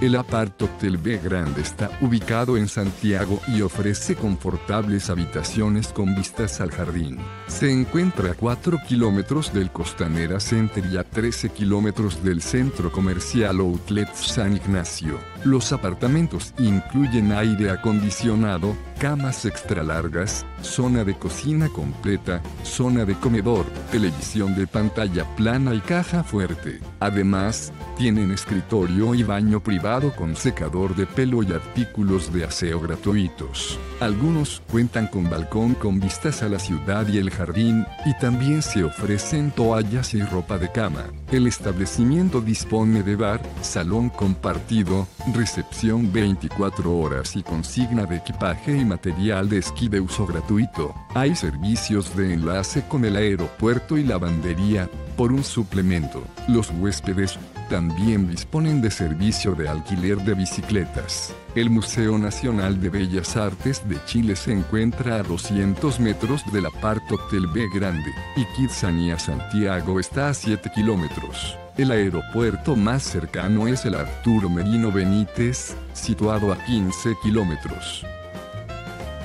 El Apart Hotel B Grande está ubicado en Santiago y ofrece confortables habitaciones con vistas al jardín. Se encuentra a 4 kilómetros del Costanera Center y a 13 kilómetros del centro comercial Outlet San Ignacio. Los apartamentos incluyen aire acondicionado, camas extra largas, zona de cocina completa, zona de comedor, televisión de pantalla plana y caja fuerte. Además, tienen escritorio y baño privado con secador de pelo y artículos de aseo gratuitos. Algunos cuentan con balcón con vistas a la ciudad y el jardín, y también se ofrecen toallas y ropa de cama. El establecimiento dispone de bar, salón compartido, recepción 24 horas y consigna de equipaje y material de esquí de uso gratuito. Hay servicios de enlace con el aeropuerto y lavandería por un suplemento. Los huéspedes también disponen de servicio de alquiler de bicicletas. El Museo Nacional de Bellas Artes de Chile se encuentra a 200 metros del Apart Hotel B Grande, y Kidzania Santiago está a 7 kilómetros. El aeropuerto más cercano es el Arturo Merino Benítez, situado a 15 kilómetros.